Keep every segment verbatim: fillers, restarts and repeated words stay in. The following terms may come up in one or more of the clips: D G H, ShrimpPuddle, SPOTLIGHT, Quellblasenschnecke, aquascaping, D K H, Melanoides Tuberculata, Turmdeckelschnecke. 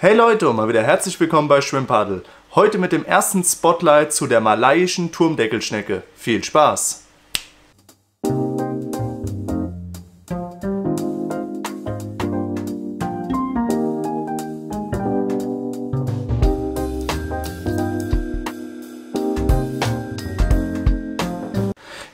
Hey Leute und mal wieder herzlich willkommen bei ShrimpPuddle. Heute mit dem ersten Spotlight zu der malaiischen Turmdeckelschnecke. Viel Spaß!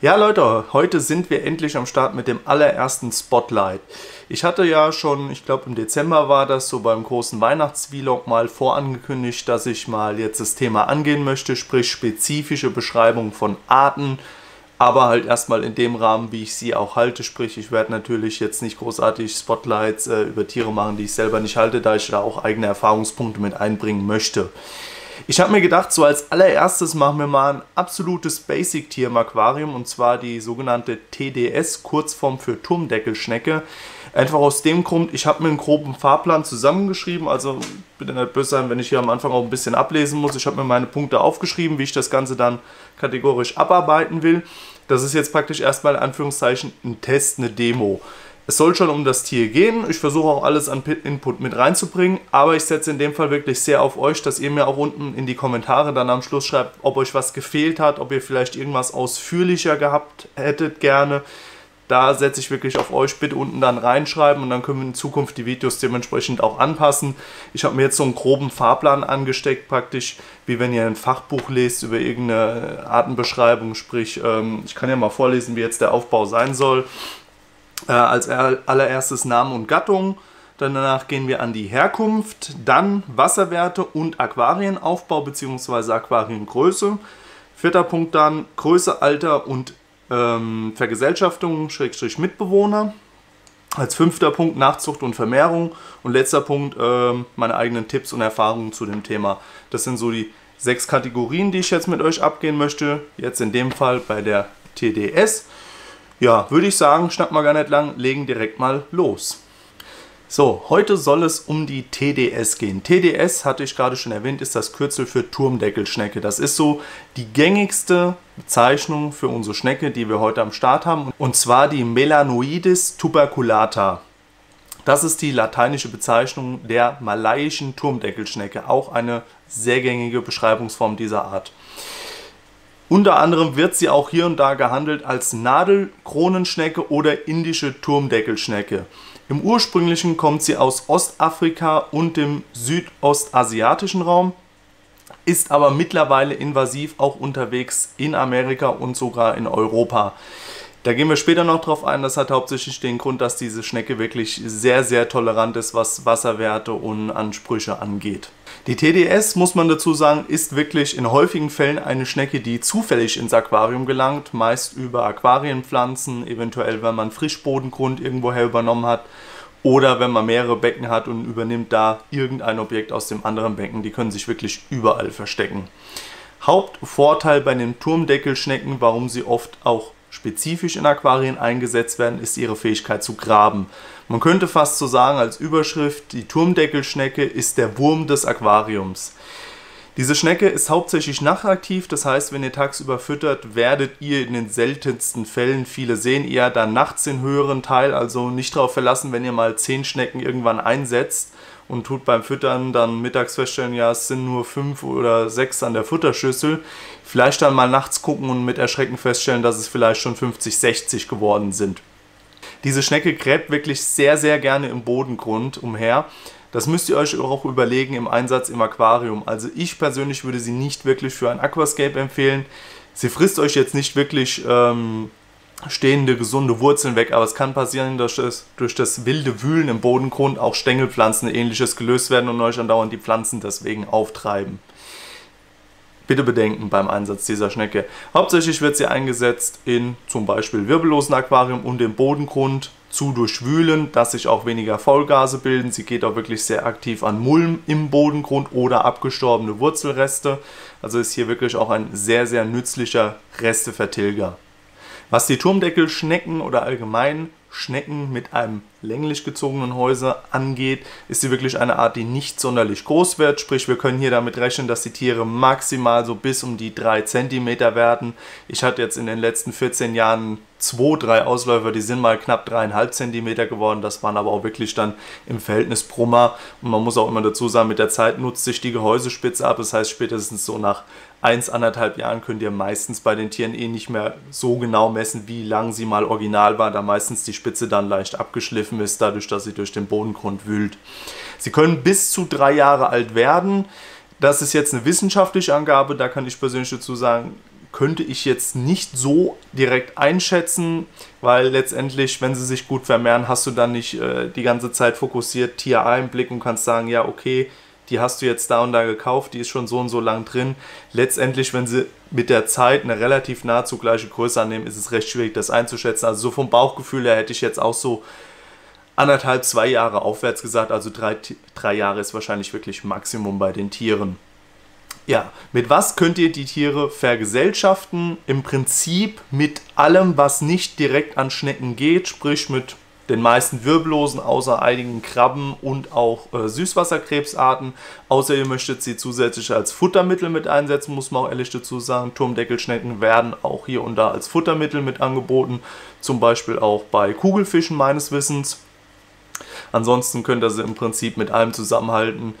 Ja Leute, heute sind wir endlich am Start mit dem allerersten Spotlight. Ich hatte ja schon, ich glaube im Dezember war das, so beim großen Weihnachts-Vlog mal vorangekündigt, dass ich mal jetzt das Thema angehen möchte, sprich spezifische Beschreibung von Arten, aber halt erstmal in dem Rahmen, wie ich sie auch halte, sprich ich werde natürlich jetzt nicht großartig Spotlights äh, über Tiere machen, die ich selber nicht halte, da ich da auch eigene Erfahrungspunkte mit einbringen möchte. Ich habe mir gedacht, so als allererstes machen wir mal ein absolutes Basic-Tier im Aquarium, und zwar die sogenannte T D S, Kurzform für Turmdeckelschnecke. Einfach aus dem Grund, ich habe mir einen groben Fahrplan zusammengeschrieben, also bitte nicht böse sein, wenn ich hier am Anfang auch ein bisschen ablesen muss. Ich habe mir meine Punkte aufgeschrieben, wie ich das Ganze dann kategorisch abarbeiten will. Das ist jetzt praktisch erstmal in Anführungszeichen ein Test, eine Demo. Es soll schon um das Tier gehen, ich versuche auch alles an Input mit reinzubringen, aber ich setze in dem Fall wirklich sehr auf euch, dass ihr mir auch unten in die Kommentare dann am Schluss schreibt, ob euch was gefehlt hat, ob ihr vielleicht irgendwas ausführlicher gehabt hättet gerne. Da setze ich wirklich auf euch, bitte unten dann reinschreiben und dann können wir in Zukunft die Videos dementsprechend auch anpassen. Ich habe mir jetzt so einen groben Fahrplan angesteckt praktisch, wie wenn ihr ein Fachbuch lest über irgendeine Artenbeschreibung, sprich ich kann ja mal vorlesen, wie jetzt der Aufbau sein soll. Als allererstes Name und Gattung, dann danach gehen wir an die Herkunft, dann Wasserwerte und Aquarienaufbau bzw. Aquariengröße. Vierter Punkt dann Größe, Alter und ähm, Vergesellschaftung, Schrägstrich Mitbewohner. Als fünfter Punkt Nachzucht und Vermehrung und letzter Punkt äh, meine eigenen Tipps und Erfahrungen zu dem Thema. Das sind so die sechs Kategorien, die ich jetzt mit euch abgehen möchte, jetzt in dem Fall bei der T D S. Ja, würde ich sagen, schnapp mal gar nicht lang, legen direkt mal los. So, heute soll es um die T D S gehen. T D S, hatte ich gerade schon erwähnt, ist das Kürzel für Turmdeckelschnecke. Das ist so die gängigste Bezeichnung für unsere Schnecke, die wir heute am Start haben. Und zwar die Melanoides Tuberculata. Das ist die lateinische Bezeichnung der malaiischen Turmdeckelschnecke. Auch eine sehr gängige Beschreibungsform dieser Art. Unter anderem wird sie auch hier und da gehandelt als Nadelkronenschnecke oder indische Turmdeckelschnecke. Im Ursprünglichen kommt sie aus Ostafrika und dem südostasiatischen Raum, ist aber mittlerweile invasiv auch unterwegs in Amerika und sogar in Europa. Da gehen wir später noch drauf ein, das hat hauptsächlich den Grund, dass diese Schnecke wirklich sehr, sehr tolerant ist, was Wasserwerte und Ansprüche angeht. Die T D S, muss man dazu sagen, ist wirklich in häufigen Fällen eine Schnecke, die zufällig ins Aquarium gelangt, meist über Aquarienpflanzen, eventuell wenn man Frischbodengrund irgendwoher übernommen hat oder wenn man mehrere Becken hat und übernimmt da irgendein Objekt aus dem anderen Becken. Die können sich wirklich überall verstecken. Hauptvorteil bei den Turmdeckelschnecken, warum sie oft auch spezifisch in Aquarien eingesetzt werden, ist ihre Fähigkeit zu graben. Man könnte fast so sagen als Überschrift, die Turmdeckelschnecke ist der Wurm des Aquariums. Diese Schnecke ist hauptsächlich nachtaktiv, das heißt, wenn ihr tagsüber füttert, werdet ihr in den seltensten Fällen, viele sehen eher dann nachts den höheren Teil, also nicht darauf verlassen, wenn ihr mal zehn Schnecken irgendwann einsetzt und tut beim Füttern dann mittags feststellen, ja, es sind nur fünf oder sechs an der Futterschüssel, vielleicht dann mal nachts gucken und mit Erschrecken feststellen, dass es vielleicht schon fünfzig, sechzig geworden sind. Diese Schnecke gräbt wirklich sehr, sehr gerne im Bodengrund umher. Das müsst ihr euch auch überlegen im Einsatz im Aquarium. Also ich persönlich würde sie nicht wirklich für ein Aquascape empfehlen. Sie frisst euch jetzt nicht wirklich ähm, stehende, gesunde Wurzeln weg, aber es kann passieren, dass es durch das wilde Wühlen im Bodengrund auch Stängelpflanzen und ähnliches gelöst werden und euch andauernd die Pflanzen deswegen auftreiben. Bitte bedenken beim Einsatz dieser Schnecke. Hauptsächlich wird sie eingesetzt in zum Beispiel wirbellosen Aquarium und im Bodengrund zu durchwühlen, dass sich auch weniger Faulgase bilden. Sie geht auch wirklich sehr aktiv an Mulm im Bodengrund oder abgestorbene Wurzelreste. Also ist hier wirklich auch ein sehr, sehr nützlicher Restevertilger. Was die Turmdeckelschnecken oder allgemein Schnecken mit einem länglich gezogenen Häuser angeht, ist sie wirklich eine Art, die nicht sonderlich groß wird. Sprich, wir können hier damit rechnen, dass die Tiere maximal so bis um die drei Zentimeter werden. Ich hatte jetzt in den letzten vierzehn Jahren zwei, drei Ausläufer, die sind mal knapp drei Komma fünf Zentimeter geworden. Das waren aber auch wirklich dann im Verhältnis Brummer. Und man muss auch immer dazu sagen, mit der Zeit nutzt sich die Gehäusespitze ab. Das heißt, spätestens so nach eins, anderthalb Jahren könnt ihr meistens bei den Tieren eh nicht mehr so genau messen, wie lang sie mal original war, da meistens die Spitze dann leicht abgeschliffen ist, dadurch, dass sie durch den Bodengrund wühlt. Sie können bis zu drei Jahre alt werden. Das ist jetzt eine wissenschaftliche Angabe, da kann ich persönlich dazu sagen, könnte ich jetzt nicht so direkt einschätzen, weil letztendlich, wenn sie sich gut vermehren, hast du dann nicht äh, die ganze Zeit fokussiert Tier A im Blick und kannst sagen, ja okay, die hast du jetzt da und da gekauft, die ist schon so und so lang drin. Letztendlich, wenn sie mit der Zeit eine relativ nahezu gleiche Größe annehmen, ist es recht schwierig, das einzuschätzen. Also so vom Bauchgefühl her hätte ich jetzt auch so anderthalb, zwei Jahre aufwärts gesagt, also drei, drei Jahre ist wahrscheinlich wirklich Maximum bei den Tieren. Ja, mit was könnt ihr die Tiere vergesellschaften? Im Prinzip mit allem, was nicht direkt an Schnecken geht, sprich mit den meisten Wirbellosen, außer einigen Krabben und auch äh, Süßwasserkrebsarten. Außer ihr möchtet sie zusätzlich als Futtermittel mit einsetzen, muss man auch ehrlich dazu sagen. Turmdeckelschnecken werden auch hier und da als Futtermittel mit angeboten, zum Beispiel auch bei Kugelfischen meines Wissens. Ansonsten könnt ihr sie im Prinzip mit allem zusammenhalten.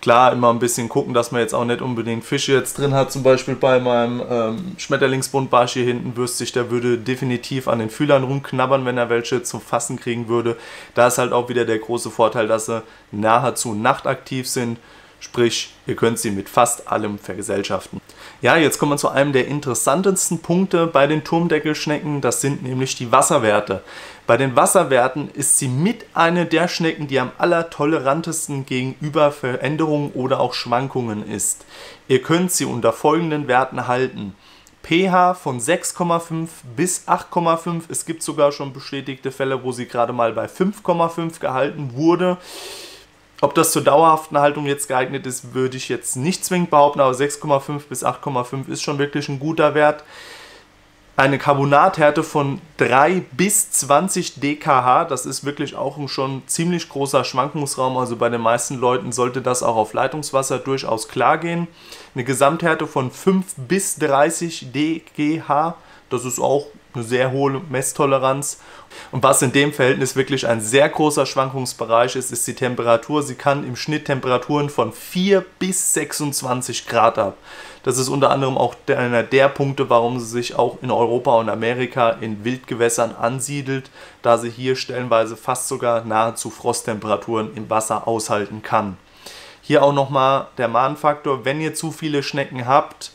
Klar, immer ein bisschen gucken, dass man jetzt auch nicht unbedingt Fische jetzt drin hat. Zum Beispiel bei meinem ähm, Schmetterlingsbuntbarsch hier hinten würstig, der würde definitiv an den Fühlern rumknabbern, wenn er welche zum Fassen kriegen würde. Da ist halt auch wieder der große Vorteil, dass sie nahezu nachtaktiv sind. Sprich, ihr könnt sie mit fast allem vergesellschaften. Ja, jetzt kommen wir zu einem der interessantesten Punkte bei den Turmdeckelschnecken. Das sind nämlich die Wasserwerte. Bei den Wasserwerten ist sie mit einer der Schnecken, die am allertolerantesten gegenüber Veränderungen oder auch Schwankungen ist. Ihr könnt sie unter folgenden Werten halten. pH von sechs Komma fünf bis acht Komma fünf. Es gibt sogar schon bestätigte Fälle, wo sie gerade mal bei fünf Komma fünf gehalten wurde. Ob das zur dauerhaften Haltung jetzt geeignet ist, würde ich jetzt nicht zwingend behaupten, aber sechs Komma fünf bis acht Komma fünf ist schon wirklich ein guter Wert. Eine Carbonathärte von drei bis zwanzig D K H, das ist wirklich auch schon ein ziemlich großer Schwankungsraum, also bei den meisten Leuten sollte das auch auf Leitungswasser durchaus klar gehen. Eine Gesamthärte von fünf bis dreißig D G H, das ist auch eine sehr hohe Messtoleranz. Und was in dem Verhältnis wirklich ein sehr großer Schwankungsbereich ist, ist die Temperatur. Sie kann im Schnitt Temperaturen von vier bis sechsundzwanzig Grad ab. Das ist unter anderem auch einer der Punkte, warum sie sich auch in Europa und Amerika in Wildgewässern ansiedelt, da sie hier stellenweise fast sogar nahezu Frosttemperaturen im Wasser aushalten kann. Hier auch nochmal der Mahnfaktor, wenn ihr zu viele Schnecken habt,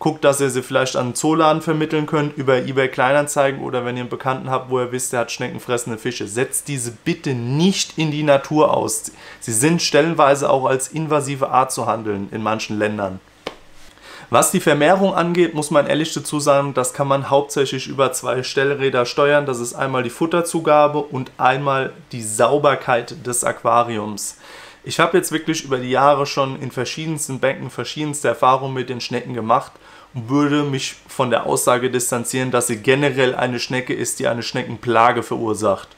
guckt, dass ihr sie vielleicht an einen Zooladen vermitteln könnt, über eBay Kleinanzeigen oder wenn ihr einen Bekannten habt, wo ihr wisst, der hat schneckenfressende Fische. Setzt diese bitte nicht in die Natur aus. Sie sind stellenweise auch als invasive Art zu handeln in manchen Ländern. Was die Vermehrung angeht, muss man ehrlich dazu sagen, das kann man hauptsächlich über zwei Stellräder steuern. Das ist einmal die Futterzugabe und einmal die Sauberkeit des Aquariums. Ich habe jetzt wirklich über die Jahre schon in verschiedensten Becken verschiedenste Erfahrungen mit den Schnecken gemacht und würde mich von der Aussage distanzieren, dass sie generell eine Schnecke ist, die eine Schneckenplage verursacht.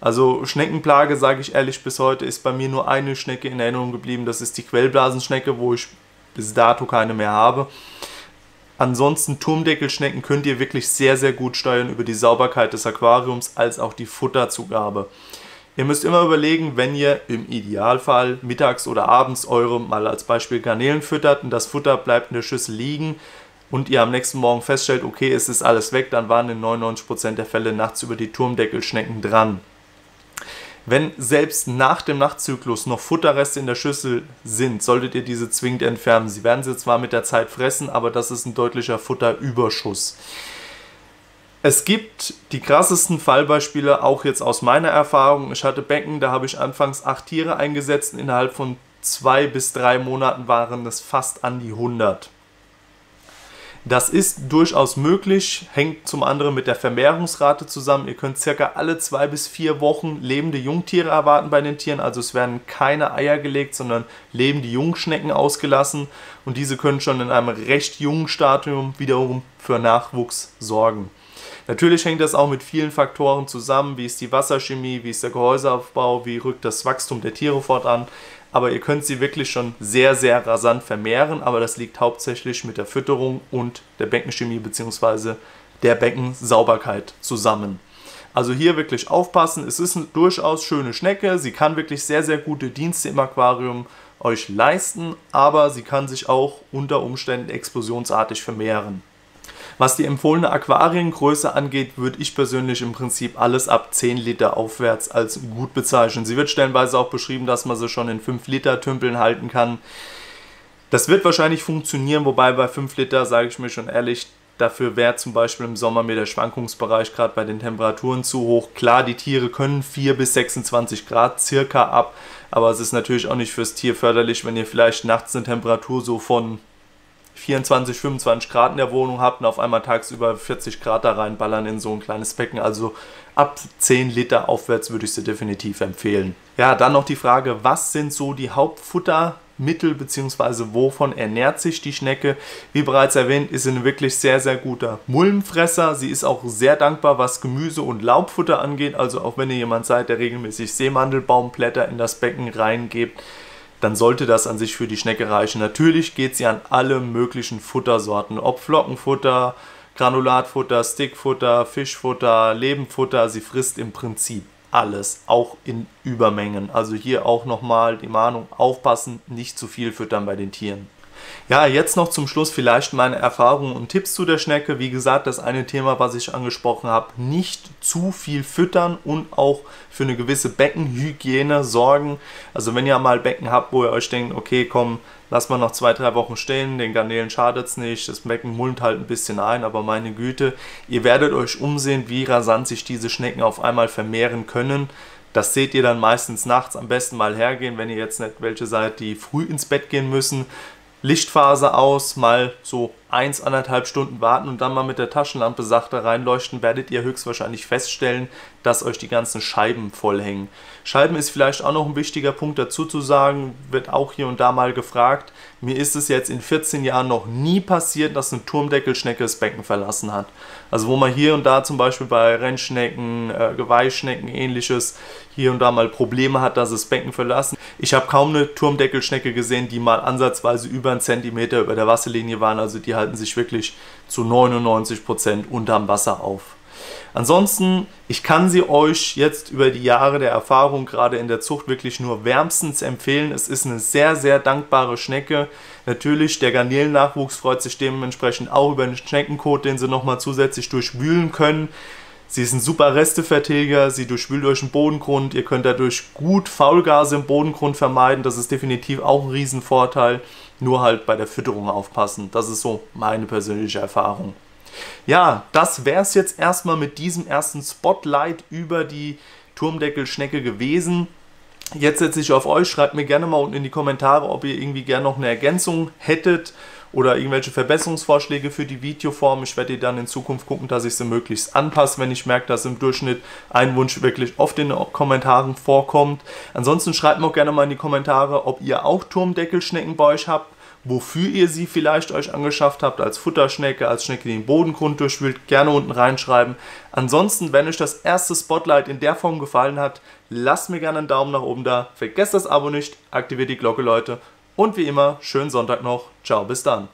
Also Schneckenplage, sage ich ehrlich, bis heute ist bei mir nur eine Schnecke in Erinnerung geblieben. Das ist die Quellblasenschnecke, wo ich bis dato keine mehr habe. Ansonsten Turmdeckelschnecken könnt ihr wirklich sehr, sehr gut steuern über die Sauberkeit des Aquariums als auch die Futterzugabe. Ihr müsst immer überlegen, wenn ihr im Idealfall mittags oder abends eure, mal als Beispiel Garnelen füttert und das Futter bleibt in der Schüssel liegen und ihr am nächsten Morgen feststellt, okay, es ist alles weg, dann waren in neunundneunzig Prozent der Fälle nachts über die Turmdeckelschnecken dran. Wenn selbst nach dem Nachtzyklus noch Futterreste in der Schüssel sind, solltet ihr diese zwingend entfernen. Sie werden sie zwar mit der Zeit fressen, aber das ist ein deutlicher Futterüberschuss. Es gibt die krassesten Fallbeispiele, auch jetzt aus meiner Erfahrung. Ich hatte Becken, da habe ich anfangs acht Tiere eingesetzt. Innerhalb von zwei bis drei Monaten waren es fast an die hundert. Das ist durchaus möglich, hängt zum anderen mit der Vermehrungsrate zusammen. Ihr könnt circa alle zwei bis vier Wochen lebende Jungtiere erwarten bei den Tieren. Also es werden keine Eier gelegt, sondern lebende Jungschnecken ausgelassen. Und diese können schon in einem recht jungen Stadium wiederum für Nachwuchs sorgen. Natürlich hängt das auch mit vielen Faktoren zusammen, wie ist die Wasserchemie, wie ist der Gehäuseaufbau, wie rückt das Wachstum der Tiere fortan. Aber ihr könnt sie wirklich schon sehr, sehr rasant vermehren, aber das liegt hauptsächlich mit der Fütterung und der Beckenchemie bzw. der Beckensauberkeit zusammen. Also hier wirklich aufpassen, es ist eine durchaus schöne Schnecke, sie kann wirklich sehr, sehr gute Dienste im Aquarium euch leisten, aber sie kann sich auch unter Umständen explosionsartig vermehren. Was die empfohlene Aquariengröße angeht, würde ich persönlich im Prinzip alles ab zehn Liter aufwärts als gut bezeichnen. Sie wird stellenweise auch beschrieben, dass man sie schon in fünf Liter Tümpeln halten kann. Das wird wahrscheinlich funktionieren, wobei bei fünf Liter, sage ich mir schon ehrlich, dafür wäre zum Beispiel im Sommer mir der Schwankungsbereich gerade bei den Temperaturen zu hoch. Klar, die Tiere können vier bis sechsundzwanzig Grad circa ab, aber es ist natürlich auch nicht fürs Tier förderlich, wenn ihr vielleicht nachts eine Temperatur so von vierundzwanzig, fünfundzwanzig Grad in der Wohnung habt und auf einmal tagsüber vierzig Grad da reinballern in so ein kleines Becken. Also ab zehn Liter aufwärts würde ich sie definitiv empfehlen. Ja, dann noch die Frage, was sind so die Hauptfuttermittel bzw. wovon ernährt sich die Schnecke? Wie bereits erwähnt, ist sie ein wirklich sehr, sehr guter Mulmfresser. Sie ist auch sehr dankbar, was Gemüse und Laubfutter angeht. Also auch wenn ihr jemand seid, der regelmäßig Seemandelbaumblätter in das Becken reingebt, dann sollte das an sich für die Schnecke reichen. Natürlich geht sie an alle möglichen Futtersorten, ob Flockenfutter, Granulatfutter, Stickfutter, Fischfutter, Lebenfutter, sie frisst im Prinzip alles, auch in Übermengen. Also hier auch nochmal die Mahnung, aufpassen, nicht zu viel füttern bei den Tieren. Ja, jetzt noch zum Schluss vielleicht meine Erfahrungen und Tipps zu der Schnecke. Wie gesagt, das eine Thema, was ich angesprochen habe, nicht zu viel füttern und auch für eine gewisse Beckenhygiene sorgen. Also wenn ihr mal Becken habt, wo ihr euch denkt, okay, komm, lass mal noch zwei, drei Wochen stehen, den Garnelen schadet es nicht, das Becken mulmt halt ein bisschen ein, aber meine Güte, ihr werdet euch umsehen, wie rasant sich diese Schnecken auf einmal vermehren können. Das seht ihr dann meistens nachts, am besten mal hergehen, wenn ihr jetzt nicht welche seid, die früh ins Bett gehen müssen. Lichtphase aus, mal so eins, anderthalb Stunden warten und dann mal mit der Taschenlampe sachte reinleuchten, werdet ihr höchstwahrscheinlich feststellen, dass euch die ganzen Scheiben vollhängen. Scheiben ist vielleicht auch noch ein wichtiger Punkt dazu zu sagen, wird auch hier und da mal gefragt. Mir ist es jetzt in vierzehn Jahren noch nie passiert, dass eine Turmdeckelschnecke das Becken verlassen hat. Also wo man hier und da zum Beispiel bei Rennschnecken, äh, Geweihschnecken, ähnliches, hier und da mal Probleme hat, dass es das Becken verlassen. Ich habe kaum eine Turmdeckelschnecke gesehen, die mal ansatzweise über einen Zentimeter über der Wasserlinie waren, also die halten sich wirklich zu neunundneunzig Prozent unterm Wasser auf. Ansonsten, ich kann sie euch jetzt über die Jahre der Erfahrung, gerade in der Zucht, wirklich nur wärmstens empfehlen. Es ist eine sehr, sehr dankbare Schnecke. Natürlich, der Garnelennachwuchs freut sich dementsprechend auch über den Schneckenkot, den sie nochmal zusätzlich durchwühlen können. Sie ist ein super Restevertilger, sie durchwühlt euch den Bodengrund, ihr könnt dadurch gut Faulgase im Bodengrund vermeiden, das ist definitiv auch ein Riesenvorteil, nur halt bei der Fütterung aufpassen, das ist so meine persönliche Erfahrung. Ja, das wäre es jetzt erstmal mit diesem ersten Spotlight über die Turmdeckelschnecke gewesen. Jetzt setze ich auf euch, schreibt mir gerne mal unten in die Kommentare, ob ihr irgendwie gerne noch eine Ergänzung hättet oder irgendwelche Verbesserungsvorschläge für die Videoform. Ich werde dann in Zukunft gucken, dass ich sie möglichst anpasse, wenn ich merke, dass im Durchschnitt ein Wunsch wirklich oft in den Kommentaren vorkommt. Ansonsten schreibt mir auch gerne mal in die Kommentare, ob ihr auch Turmdeckelschnecken bei euch habt, wofür ihr sie vielleicht euch angeschafft habt, als Futterschnecke, als Schnecke, die den Bodengrund durchwühlt, gerne unten reinschreiben. Ansonsten, wenn euch das erste Spotlight in der Form gefallen hat, lasst mir gerne einen Daumen nach oben da, vergesst das Abo nicht, aktiviert die Glocke, Leute. Und wie immer, schönen Sonntag noch. Ciao, bis dann.